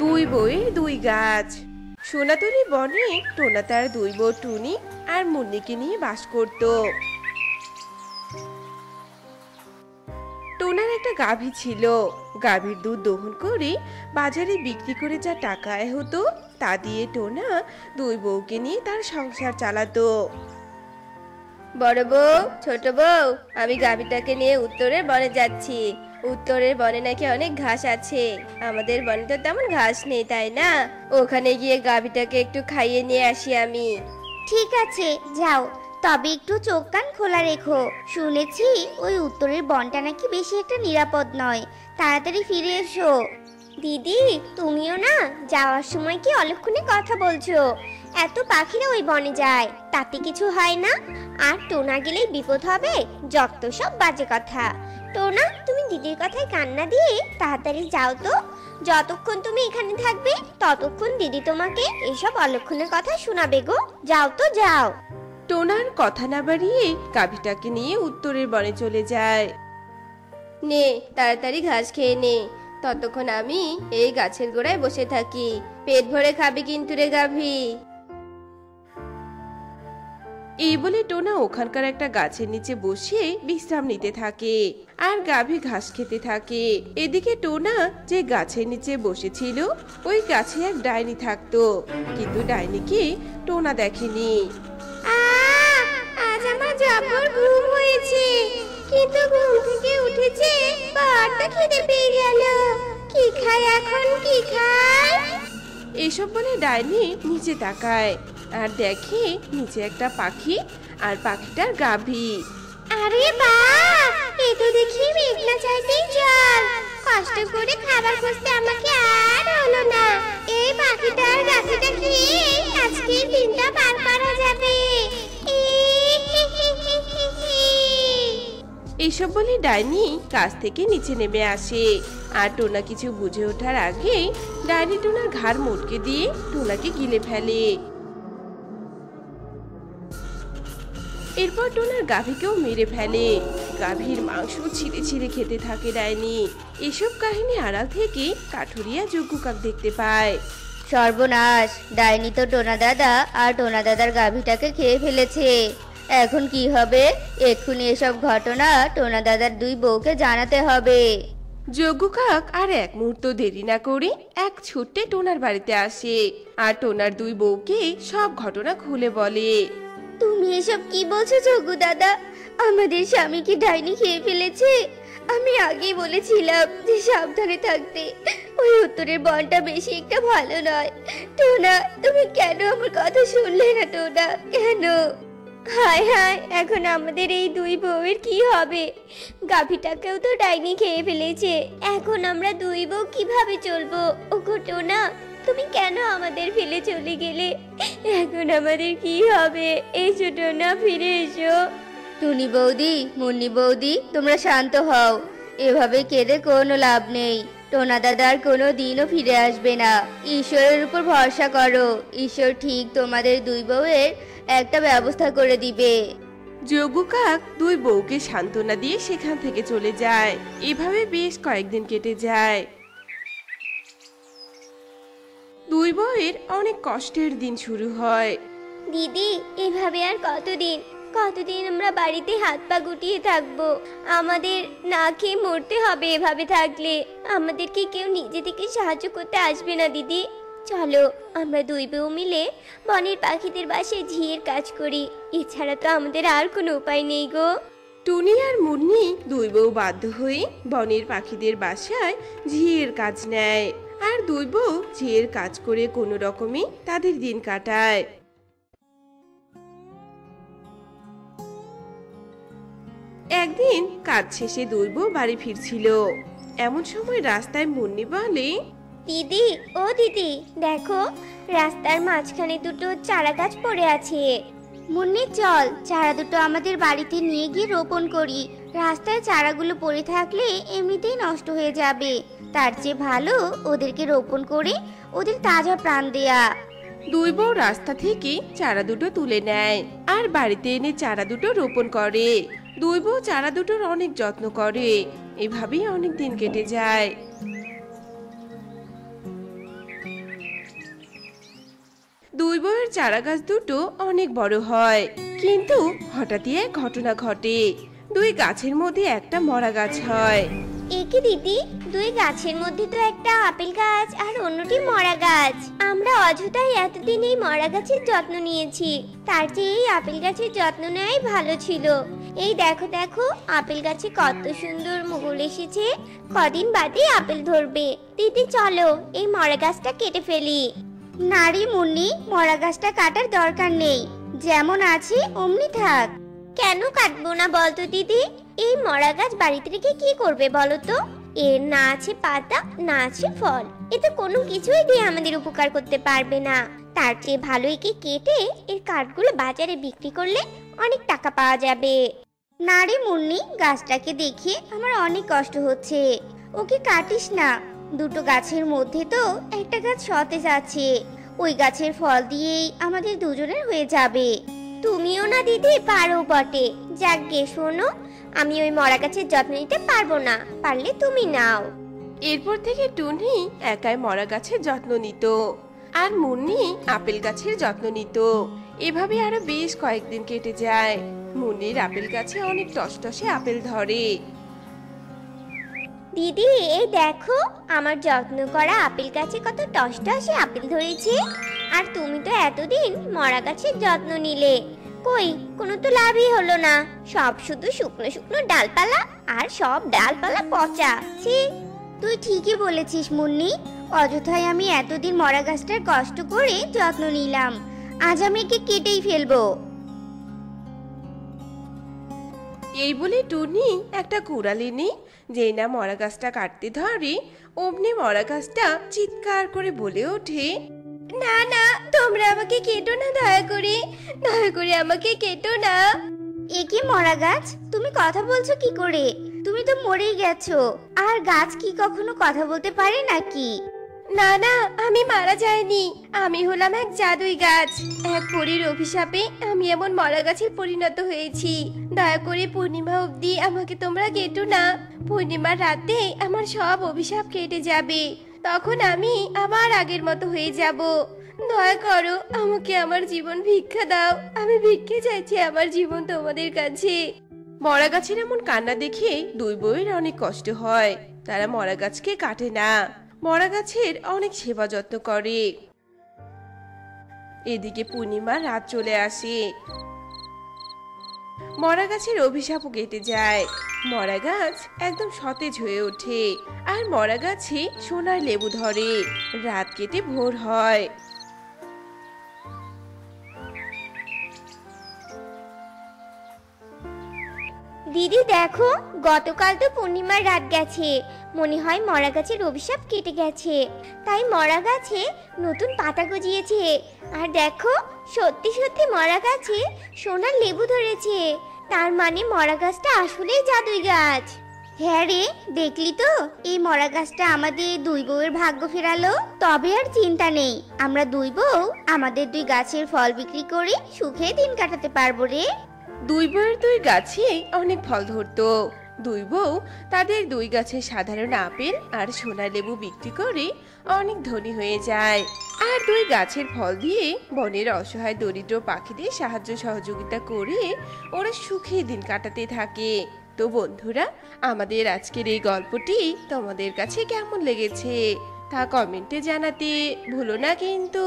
দুই বই দুই গাছ। সোনাতলি বনে টোনা তার দুই বউ টুনি আর মুন্নিকে নিয়ে বাস করত। টোনার একটা গাভী ছিল। গাভীর দুধ দহন করে বাজারে বিক্রি করে যা টাকা আয় হতো তা দিয়ে টোনা দুই বউকে নিয়ে তার সংসার চালাতো। বড় বউ, ছোট বউ, আমি গাভীটাকে নিয়ে উত্তরের বনে যাচ্ছি। উত্তরের বনে নাকি অনেক ঘাস আছে, আমাদের বনে তো তেমন ঘাস নেই, তাই না? ওখানে গিয়ে গাভীটাকে একটু খাইয়ে নিয়ে আসি আমি। ঠিক আছে, যাও, তবে একটু চোখ কান খোলা রেখো। শুনেছি ওই উত্তরের বনটা নাকি বেশি একটা নিরাপদ নয়, তাড়াতাড়ি ফিরে এসো। দিদি, তুমিও না যাওয়ার সময় কি অলক্ষণে কথা বলছো? এত পাখিরা ওই বনে যায়, তাতে কিছু হয় না, আর টোনা গেলেই বিপদ হবে। যত সব বাজে কথা। টোনা, তুমি দিদির কথায় কান্না দিয়ে তাড়াতাড়ি যাও তো। যতক্ষণ তুমি এখানে থাকবে ততক্ষণ দিদি তোমাকে এসব অলক্ষণের কথা শোনাবে গো। যাও তো, যাও। টোনার কথা না বাড়িয়ে গাভীটাকে নিয়ে উত্তরের বনে চলে যায়। নে, তাড়াতাড়ি ঘাস খেয়ে নে, ততক্ষণ আমি এই গাছের গোড়ায় বসে থাকি। পেট ভরে খাবি কিন্তু রে গাভী। এই বলে টোনা ওখানকার একটা গাছের নিচে বসে বিশ্রাম নিতে থাকে আর গাভী ঘাস খেতে থাকে। এদিকে টোনা যে গাছের নিচে বসেছিল ওই গাছে এক ডাইনি থাকতো, কিন্তু ডাইনিকে টোনা দেখেনি। আজ আমার জবর ঘুম হয়েছে, কিন্তু ঘুম থেকে উঠেছে বড় খিদে পেয়ে গেল। কি খাই এখন, কি খাই? এসব বলে ডাইনি নিচে তাকায় আর দেখে নিচে একটা পাখি আর পাখিটার গাভী। আরে বাপ, এই তো দেখি মেঘনা চাইতেই জল। কষ্ট করে খাবার খুঁজতে আমাকে আর হলো না। এই পাখিটার গাভীটা খেয়ে আজকের দিনটা পার করা যাবে। এইসব বলে ডাইনি গাছ থেকে নিচে নেমে আসে আর টোনা কিছু বুঝে ওঠার আগে ডাইনি টোনার ঘাড় মোটকে দিয়ে টোনাকে গিলে ফেলে। এরপর টোনার গাভীকেও মেরে ফেলে। গাভীর মাংস ছিঁড়ে ছিঁড়ে খেতে থাকে ডাইনি। এসব কাহিনী আড়াল থেকে কাঠুরিয়া যজ্ঞ কাক দেখতে পায়। সর্বনাশ, ডাইনি তো টোনা দাদা আর টোনা দাদার গাভীটাকে খেয়ে ফেলেছে। এখন কি হবে? এক্ষুনি এসব ঘটনা টোনা দাদার দুই বউকে জানাতে হবে। যজ্ঞ কাক আর এক মুহূর্ত দেরি না করে এক ছুটে টোনার বাড়িতে আসে আর টোনার দুই বউকে সব ঘটনা খুলে বলে। তুমি এসব কি বলছো যজ্ঞ দাদা? আমাদের স্বামীকে ডাইনি খেয়ে ফেলেছে। আমি আগেই বলেছিলাম যে সাবধানে থাকতে, ওই উত্তরের বনটা বেশি একটা ভালো নয়। টোনা, তুমি কেন আমার কথা শুনলে না? টোনা, কেন? হায় হায়, এখন আমাদের এই দুই বউয়ের কি হবে? গাভীটাকেও তো ডাইনি খেয়ে ফেলেছে। এখন আমরা দুই বউ কিভাবে চলবো? ওগো টোনা, তুমি কেন আমাদের ফেলে চলে গেলে? এখন আমাদের কি হবে? এসো টোনা, ফিরে এসো। টুনি বৌদি, মুন্নি বৌদি, তোমরা শান্ত হও। এভাবে কেঁদে কোনো লাভ নেই। টোনা দাদার কোনো দিনও ফিরে আসবে না। ঈশ্বরের উপর ভরসা করো, ঈশ্বর ঠিক তোমাদের দুই বউয়ের একটা ব্যবস্থা করে দিবে। যজ্ঞ কাক দুই বউকে সান্ত্বনা দিয়ে সেখান থেকে চলে যায়। এভাবে বেশ কয়েকদিন কেটে যায়। দুই বউয়ের অনেক কষ্টের দিন শুরু হয়। দিদি, এভাবে আর কতদিন? কতদিন আমরা বাড়িতে হাত পা গুটিয়ে থাকবো? আমাদের না খেয়ে মরতে হবে এভাবে থাকলে। আমাদেরকে কেউ নিজে থেকে সাহায্য করতে আসবে না দিদি। চলো আমরা দুই বউ মিলে বনের পাখিদের বাসায় ঝিয়ের কাজ করি। এছাড়া তো আমাদের আর কোনো উপায় নেই গো। টুনি আর মুন্নি দুই বউ বাধ্য হয়ে বনের পাখিদের বাসায় ঝিয়ের কাজ নেয় আর দুই বউ ঝিয়ের কাজ করে কোনো রকমে তাদের দিন কাটায়। একদিন কাজ শেষে দুই বউ বাড়ি ফিরছিল। এমন সময় রাস্তায় মুন্নি বলে, দিদি ও দিদি, দেখো রাস্তার মাঝখানে দুটো চারা গাছ পড়ে আছে। মুন্নি, চল চারা দুটো আমাদের বাড়িতে নিয়ে গিয়ে রোপণ করি। রাস্তায় চারাগুলো পড়ে থাকলে এমনিতেই নষ্ট হয়ে যাবে, তার চেয়ে ভালো ওদেরকে রোপণ করে ওদের তাজা প্রাণ দেয়া। দুই বউ রাস্তা থেকে চারা দুটো তুলে নেয় আর বাড়িতে এনে চারা দুটো রোপণ করে। দুই বউ চারা দুটোর অনেক যত্ন করে। এভাবেই অনেক দিন কেটে যায়। দুই বইয়ের চারাগাছ দুটো অনেক বড় হয়, কিন্তু হঠাৎই এক ঘটনা ঘটে। দুই গাছের মধ্যে একটা মরা গাছ হয়। একই দিদি, দুই গাছের মধ্যে তো একটা আপেল গাছ আর অন্যটি মরা গাছ। আমরা অযথাই এতদিন এই মরা গাছের যত্ন নিয়েছি, তার চেয়ে এই আপেল গাছের যত্ন নেওয়াই ভালো ছিল। এই দেখো দেখো, আপেল গাছে কত সুন্দর মুকুল এসেছে, কদিন বাদে আপেল ধরবে। দিদি চলো এই মরা গাছটা কেটে ফেলি। নারী মুন্নি, মরা গাছটা কাটার দরকার নেই, যেমন আছে অমনি থাক। কেন কাটবো না বলতো দিদি? এই মরা গাছ বাড়িতে রেখে কি করবে বলো তো? এর না আছে পাতা, না আছে ফল, এতে কোনো কিছুই দিয়ে আমাদের উপকার করতে পারবে না। তার চেয়ে ভালো একে কেটে এর কাঠগুলো বাজারে বিক্রি করলে অনেক টাকা পাওয়া যাবে। নারে মুন্নি, গাছটাকে দেখে আমার অনেক কষ্ট হচ্ছে, ওকে কাটিস না। দুটো গাছের মধ্যে তো একটা গাছ সতেজ আছে, ওই গাছের ফল দিয়েই আমাদের দুজনের হয়ে যাবে। তুমিও না দিদি পারো বটে। যাক গে, শোনো আমি ওই মরা গাছের যত্ন নিতে পারবো না, পারলে তুমি নাও। এরপর থেকে টুনি একাই মরা গাছের যত্ন নিত, আর মুন্নি আপেল গাছের যত্ন নিত। এভাবে আরো বেশ কয়েকদিন কেটে যায়। মুন্নির আপেল গাছে অনেক টসটসে আপেল ধরে। দিদি এই দেখো, আমার যত্ন করা আপেল গাছে কত টসটসে আপেল ধরেছে। আর তুমি তো এতদিন মরা গাছের যত্ন নিলে, কই কোনো তো লাভই হলো না। সব শুধু শুকনো শুকনো ডালপালা, আর সব ডালপালা পচা। তুই ঠিকই বলেছিস মুন্নি, অযথাই আমি এতদিন মরা গাছটার কষ্ট করে যত্ন নিলাম। আজ আমি একে কেটেই ফেলবো। এই বলে টুনি একটা কুড়ালি নেই, যেই না মরা গাছটা কাটতে ধরে অমনি মরা গাছটা চিৎকার করে বলে ওঠে, না না তোমরা আমাকে কেটো না, দয়া করে দয়া করে আমাকে কেটো না। একে মরা গাছ, তুমি কথা বলছো কি করে? তুমি তো মরেই গেছো। আর গাছ কি কখনো কথা বলতে পারে নাকি? না না, আমি মারা যাইনি, আমি হলাম এক জাদুই গাছ। এক পরীর অভিশাপে আমি এমন মরা গাছে পরিণত হয়েছি। দয়া করে পূর্ণিমা অবধি আমাকে তোমরা কেটো না। পূর্ণিমার রাতে আমার সব অভিশাপ কেটে যাবে, তখন আমি আবার আগের মতো হয়ে যাব। দয়া করো আমাকে আমার জীবন ভিক্ষা দাও, আমি ভিক্ষা চাইছি আমার জীবন তোমাদের কাছে। মরা গাছের এমন কান্না দেখে দুই বউয়ের অনেক কষ্ট হয়। তারা মরা গাছকে কাটে না, মরা গাছের অনেক সেবা যত্ন করে। এদিকে পূর্ণিমা রাত চলে আসে, মরা গাছের অভিশাপও কেটে যায়। মরা গাছ একদম সতেজ হয়ে ওঠে, আর মরা গাছে সোনার লেবু ধরে। রাত কেটে ভোর হয়। দিদি দেখো, গতকাল তো পূর্ণিমার রাত গেছে, মনে হয় মরা গাছের অভিশাপ কেটে গেছে, তাই মরা গাছে নতুন পাতা গজিয়েছে। আর দেখো সত্যি সত্যি মরা গাছে সোনার লেবু ধরেছে। তার মানে মরা গাছটা আসলেই জাদুই গাছ। হ্যাঁ রে, দেখলি তো, এই মরা গাছটা আমাদের দুই বউয়ের ভাগ্য ফেরালো। তবে আর চিন্তা নেই, আমরা দুই বউ আমাদের দুই গাছের ফল বিক্রি করে সুখে দিন কাটাতে পারবো রে। দুই বউয়ের দুই গাছে অনেক ফল ধরতো। দুই বউ তাদের দুই গাছের সাধারণ আপেল আর সোনা লেবু বিক্রি করে অনেক ধনী হয়ে যায়, আর দুই গাছের ফল দিয়ে বনের অসহায় দরিদ্র পাখিদের সাহায্য সহযোগিতা করে ওরা সুখে দিন কাটাতে থাকে। তো বন্ধুরা, আমাদের আজকের এই গল্পটি তোমাদের কাছে কেমন লেগেছে তা কমেন্টে জানাতে ভুলো না কিন্তু।